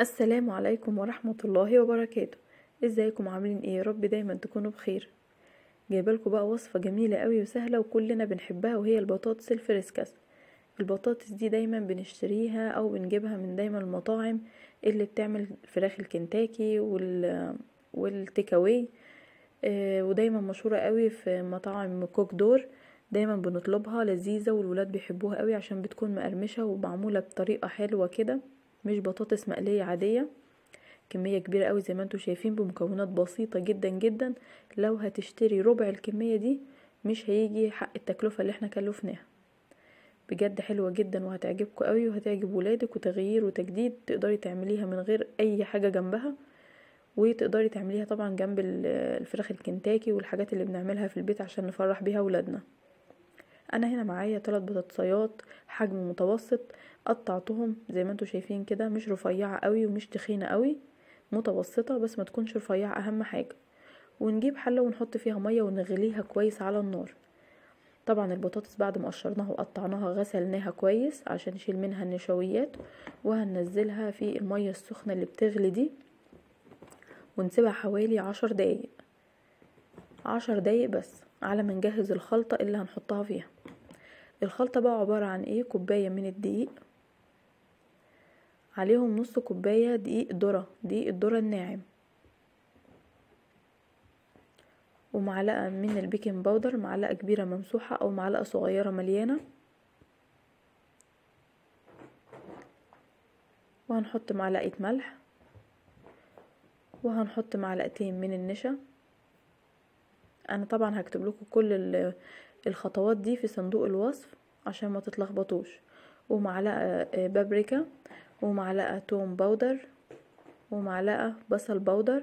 السلام عليكم ورحمة الله وبركاته. ازيكم عاملين ايه؟ يا رب دايما تكونوا بخير. جايبالكم بقى وصفة جميلة قوي وسهلة وكلنا بنحبها، وهي البطاطس الفريسكاس. البطاطس دي دايما بنشتريها او بنجيبها من دايما المطاعم اللي بتعمل فراخ الكنتاكي والتيكاوي، ودايما مشهورة قوي في مطاعم كوك دور، دايما بنطلبها، لذيذة والولاد بيحبوها قوي عشان بتكون مقرمشة ومعمولة بطريقة حلوة كده، مش بطاطس مقلية عادية. كمية كبيرة قوي زي ما انتم شايفين، بمكونات بسيطة جدا جدا. لو هتشتري ربع الكمية دي مش هيجي حق التكلفة اللي احنا كلفناها. بجد حلوة جدا وهتعجبكم قوي وهتعجب ولادك، وتغيير وتجديد، تقدري تعمليها من غير اي حاجة جنبها، وتقدري تعمليها طبعا جنب الفراخ الكنتاكي والحاجات اللي بنعملها في البيت عشان نفرح بيها ولادنا. انا هنا معايا 3 بطاطسيات حجم متوسط، قطعتهم زي ما انتم شايفين كده، مش رفيعه قوي ومش تخينه قوي، متوسطه بس ما تكونش رفيعه اهم حاجه. ونجيب حله ونحط فيها ميه ونغليها كويس على النار. طبعا البطاطس بعد ما قشرناها وقطعناها غسلناها كويس عشان نشيل منها النشويات، وهننزلها في الميه السخنه اللي بتغلي دي، ونسيبها حوالي 10 دقايق بس على ما نجهز الخلطه اللي هنحطها فيها. الخلطه بقى عباره عن ايه؟ كوبايه من الدقيق، عليهم نص كوبايه دقيق ذره، دقيق الذره الناعم، ومعلقه من البيكنج باودر، معلقه كبيره ممسوحه او معلقه صغيره مليانه، وهنحط معلقه ملح، وهنحط معلقتين من النشا. انا طبعا هكتب لكم كل الخطوات دي في صندوق الوصف عشان ما تتلخبطوش. ومعلقه بابريكا، ومعلقه توم باودر، ومعلقه بصل باودر،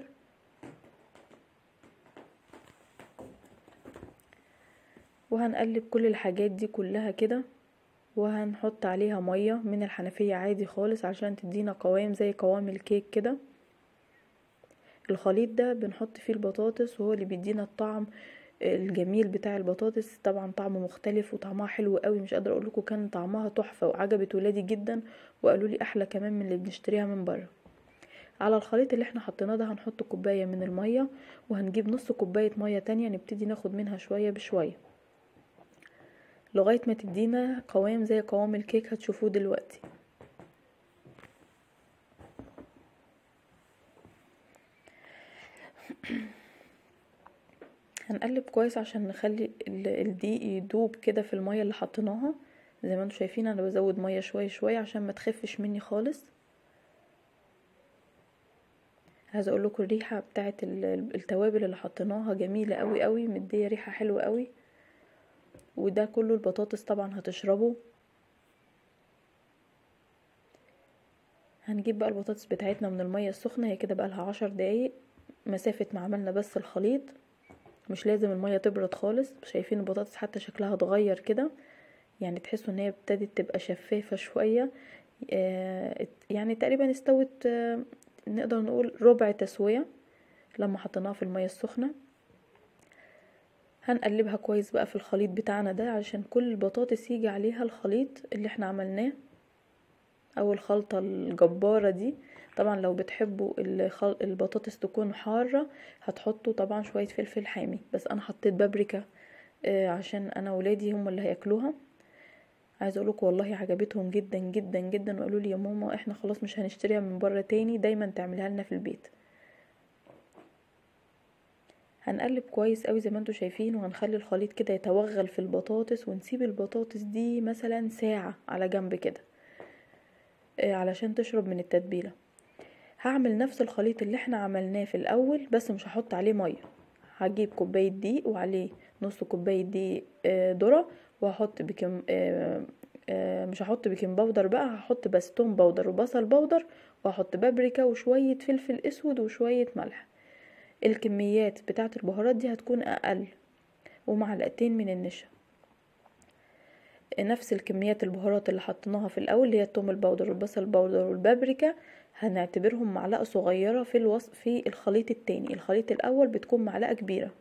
وهنقلب كل الحاجات دي كلها كده، وهنحط عليها ميه من الحنفيه عادي خالص عشان تدينا قوام زي قوام الكيك كده. الخليط ده بنحط فيه البطاطس وهو اللي بيدينا الطعم الجميل بتاع البطاطس، طبعا طعمه مختلف وطعمها حلو قوي، مش قادره اقول لكم كان طعمها تحفه، وعجبت ولادي جدا وقالوا لي احلى كمان من اللي بنشتريها من بره. على الخليط اللي احنا حطيناه ده هنحط كوبايه من الميه، وهنجيب نص كوبايه ميه تانية نبتدي ناخد منها شويه بشويه لغايه ما تدينا قوام زي قوام الكيك هتشوفوه دلوقتي. هنقلب كويس عشان نخلي الدقيق يدوب كده في الميه اللي حطيناها. زي ما انتم شايفين انا بزود ميه شويه شويه عشان ما تخفش مني خالص. عايزه اقول لكم الريحه بتاعه التوابل اللي حطيناها جميله قوي قوي، مديه ريحه حلوه قوي، وده كله البطاطس طبعا هتشربه. هنجيب بقى البطاطس بتاعتنا من الميه السخنه، هي كده بقى لها 10 دقايق مسافه ما عملنا بس الخليط، مش لازم الميه تبرد خالص. شايفين البطاطس حتى شكلها اتغير كده، يعني تحسوا ان هي ابتدت تبقى شفافه شويه، يعني تقريبا استوت، نقدر نقول ربع تسويه لما حطيناها في الميه السخنه. هنقلبها كويس بقى في الخليط بتاعنا ده عشان كل البطاطس يجي عليها الخليط اللي احنا عملناه او الخلطه الجباره دي. طبعا لو بتحبوا البطاطس تكون حاره هتحطوا طبعا شويه فلفل حامي، بس انا حطيت بابريكا عشان انا ولادي هم اللي هياكلوها. عايزه اقول لكم والله عجبتهم جدا جدا جدا، وقالوا لي يا ماما احنا خلاص مش هنشتريها من بره تاني، دايما تعملها لنا في البيت. هنقلب كويس قوي زي ما انتم شايفين، وهنخلي الخليط كده يتوغل في البطاطس، ونسيب البطاطس دي مثلا ساعه على جنب كده علشان تشرب من التتبيله. هعمل نفس الخليط اللي احنا عملناه في الاول بس مش هحط عليه ميه. هجيب كوبايه دقيق وعليه نص كوبايه دقيق ذره، وهحط مش هحط بيكنج باودر بقى، هحط بس توم باودر وبصل باودر، وهحط بابريكا وشويه فلفل اسود وشويه ملح. الكميات بتاعه البهارات دي هتكون اقل، ومعلقتين من النشا، نفس الكميات البهارات اللي حطيناها في الاول اللي هي التوم الباودر والبصل الباودر والبابريكا، هنعتبرهم معلقه صغيره في الوصف في الخليط التاني. الخليط الاول بتكون معلقه كبيره،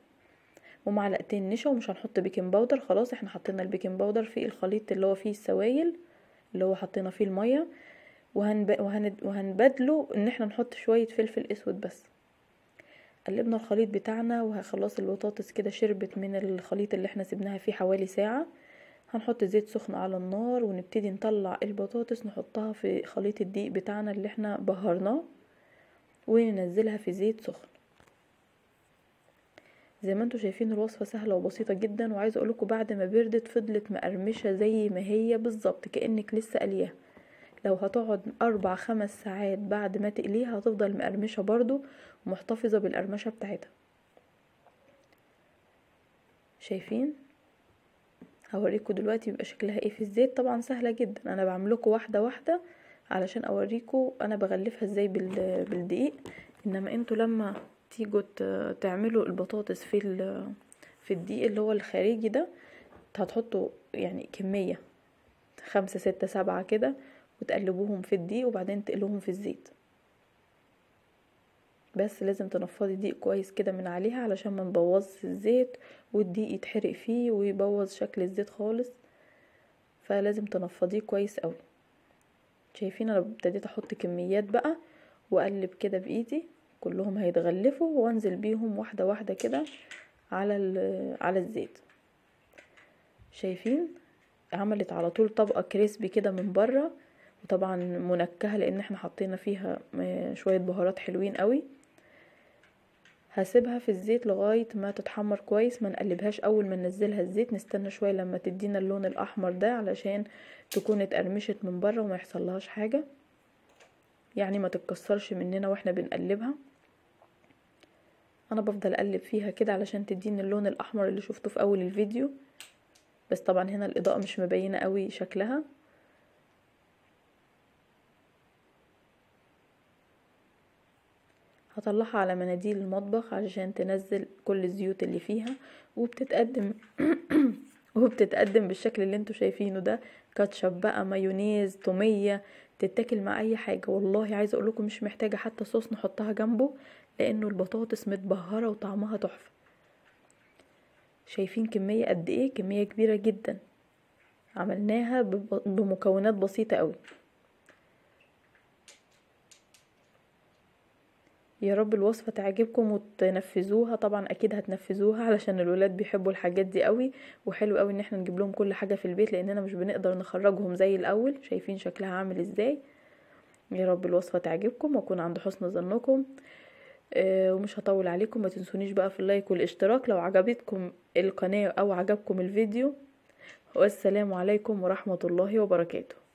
ومعلقتين نشا، ومش هنحط بيكنج باودر، خلاص احنا حطينا البيكنج باودر في الخليط اللي هو فيه السوائل اللي هو حطينا فيه الميه، وهنبدله ان احنا نحط شوية فلفل اسود بس. قلبنا الخليط بتاعنا وخلاص البطاطس كده شربت من الخليط اللي احنا سيبناها فيه حوالي ساعة. هنحط زيت سخن على النار ونبتدي نطلع البطاطس نحطها في خليط الدقيق بتاعنا اللي احنا بهرناه، وننزلها في زيت سخن. زي ما انتم شايفين الوصفة سهلة وبسيطة جدا، وعايزة اقولكم بعد ما بردت فضلت مقرمشة زي ما هي بالظبط كأنك لسه قليها. لو هتقعد 4-5 ساعات بعد ما تقليها هتفضل مقرمشة برضو ومحتفظة بالقرمشة بتاعتها. شايفين؟ هوريكم دلوقتي بيبقى شكلها ايه في الزيت. طبعا سهلة جدا، انا بعملكم واحدة واحدة علشان اوريكم انا بغلفها ازاي بالدقيق، انما انتوا لما تيجوا تعملوا البطاطس في الدقيق اللي هو الخارجي ده هتحطوا يعني كمية 5-6-7 كده وتقلبوهم في الدقيق وبعدين تقلوهم في الزيت. بس لازم تنفضي الدقيق كويس كده من عليها علشان ما نبوظش الزيت والدقيق يتحرق فيه ويبوظ شكل الزيت خالص، فلازم تنفضيه كويس قوي. شايفين انا ابتديت احط كميات بقى واقلب كده بايدي، كلهم هيتغلفوا وانزل بيهم واحده واحده كده على الزيت. شايفين عملت على طول طبقه كريسبي كده من بره، وطبعا منكهه لان احنا حطينا فيها شويه بهارات حلوين قوي. هسيبها في الزيت لغايه ما تتحمر كويس، ما نقلبهاش اول ما ننزلها الزيت، نستنى شويه لما تدينا اللون الاحمر ده علشان تكون اتقرمشت من بره وما يحصلهاش حاجه، يعني ما تتكسرش مننا واحنا بنقلبها. انا بفضل اقلب فيها كده علشان تديني اللون الاحمر اللي شفته في اول الفيديو، بس طبعا هنا الاضاءه مش مبينه قوي شكلها. هطلعها على مناديل المطبخ علشان تنزل كل الزيوت اللي فيها، وبتتقدم بالشكل اللي انتوا شايفينه ده. كاتشب بقى، مايونيز، توميه، تتاكل مع اي حاجه. والله عايزه اقول لكم مش محتاجه حتى صوص نحطها جنبه لانه البطاطس متبهره وطعمها تحفه. شايفين كميه قد ايه؟ كميه كبيره جدا، عملناها بمكونات بسيطه قوي. يا رب الوصفه تعجبكم وتنفذوها. طبعا اكيد هتنفذوها علشان الولاد بيحبوا الحاجات دي قوي، وحلو قوي ان احنا نجيب لهم كل حاجه في البيت لاننا مش بنقدر نخرجهم زي الاول. شايفين شكلها عامل ازاي؟ يا رب الوصفه تعجبكم واكون عند حسن ظنكم. ومش هطول عليكم، ما تنسونيش بقى في اللايك والاشتراك لو عجبتكم القناه او عجبكم الفيديو. والسلام عليكم ورحمه الله وبركاته.